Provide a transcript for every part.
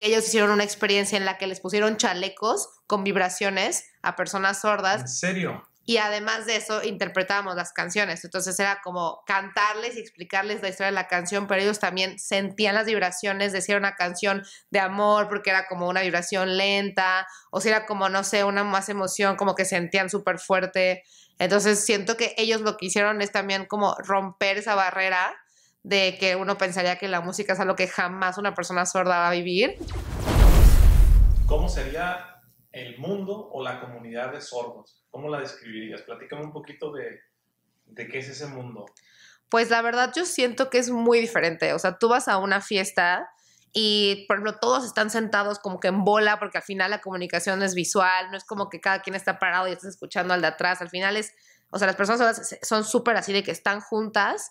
Ellos hicieron una experiencia en la que les pusieron chalecos con vibraciones a personas sordas. ¿En serio? Y además de eso, interpretábamos las canciones. Entonces era como cantarles y explicarles la historia de la canción, pero ellos también sentían las vibraciones de si era una canción de amor, porque era como una vibración lenta, o si era como, no sé, una más emoción, como que sentían súper fuerte. Entonces siento que ellos lo que hicieron es también como romper esa barrera de que uno pensaría que la música es algo que jamás una persona sorda va a vivir. ¿Cómo sería el mundo o la comunidad de sordos? ¿Cómo la describirías? Platícame un poquito de qué es ese mundo. Pues la verdad yo siento que es muy diferente. O sea, tú vas a una fiesta y, por ejemplo, todos están sentados como que en bola, porque al final la comunicación es visual, no es como que cada quien está parado y estás escuchando al de atrás. Al final es, o sea, las personas son súper así de que están juntas.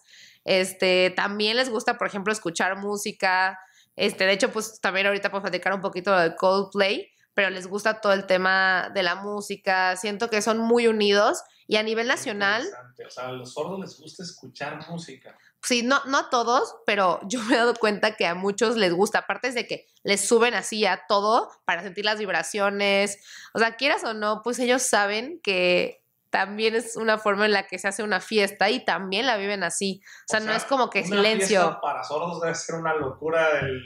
También les gusta, por ejemplo, escuchar música. De hecho, pues también ahorita podemos platicar un poquito de Coldplay, pero les gusta todo el tema de la música. Siento que son muy unidos. Y a nivel nacional... O sea, a los sordos les gusta escuchar música. Sí, no a todos, pero yo me he dado cuenta que a muchos les gusta. Aparte es de que les suben así a todo para sentir las vibraciones. O sea, quieras o no, pues ellos saben que también es una forma en la que se hace una fiesta y también la viven así. O sea, no es como que silencio. Una fiesta para sordos debe ser una locura del...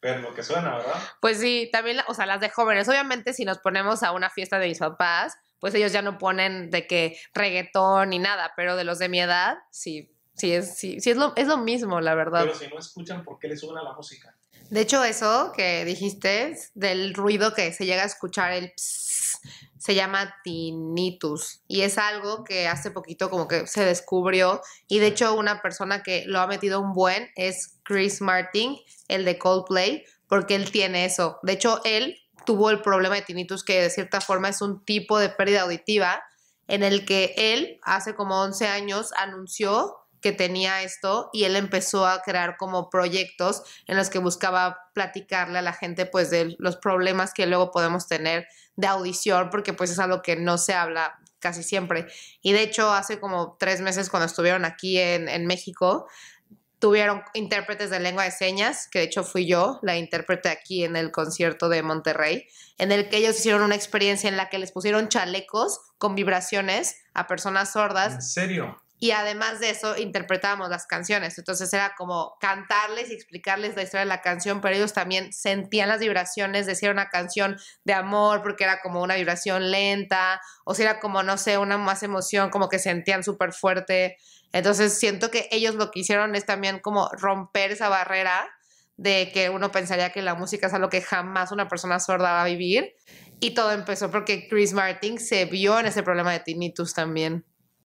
ver lo que suena, ¿verdad? Pues sí, también, o sea, las de jóvenes. Obviamente, si nos ponemos a una fiesta de mis papás, pues ellos ya no ponen de que reggaetón ni nada, pero de los de mi edad, sí es lo mismo, la verdad. Pero si no escuchan, ¿por qué les suena la música? De hecho, eso que dijiste, del ruido que se llega a escuchar, el psss, se llama tinnitus, y es algo que hace poquito como que se descubrió, y de hecho una persona que lo ha metido un buen es Chris Martin, el de Coldplay, porque él tiene eso. De hecho, él tuvo el problema de tinnitus, que de cierta forma es un tipo de pérdida auditiva, en el que él hace como 11 años anunció que tenía esto, y él empezó a crear como proyectos en los que buscaba platicarle a la gente pues de los problemas que luego podemos tener de audición, porque pues es algo que no se habla casi siempre. Y de hecho hace como 3 meses, cuando estuvieron aquí en México, tuvieron intérpretes de lengua de señas, que de hecho fui yo la intérprete aquí en el concierto de Monterrey, en el que ellos hicieron una experiencia en la que les pusieron chalecos con vibraciones a personas sordas. ¿En serio? Y además de eso, interpretábamos las canciones. Entonces era como cantarles y explicarles la historia de la canción, pero ellos también sentían las vibraciones de si era una canción de amor, porque era como una vibración lenta, o si era como, no sé, una más emoción, como que sentían súper fuerte. Entonces siento que ellos lo que hicieron es también como romper esa barrera de que uno pensaría que la música es algo que jamás una persona sorda va a vivir. Y todo empezó porque Chris Martin se vio en ese problema de tinnitus también.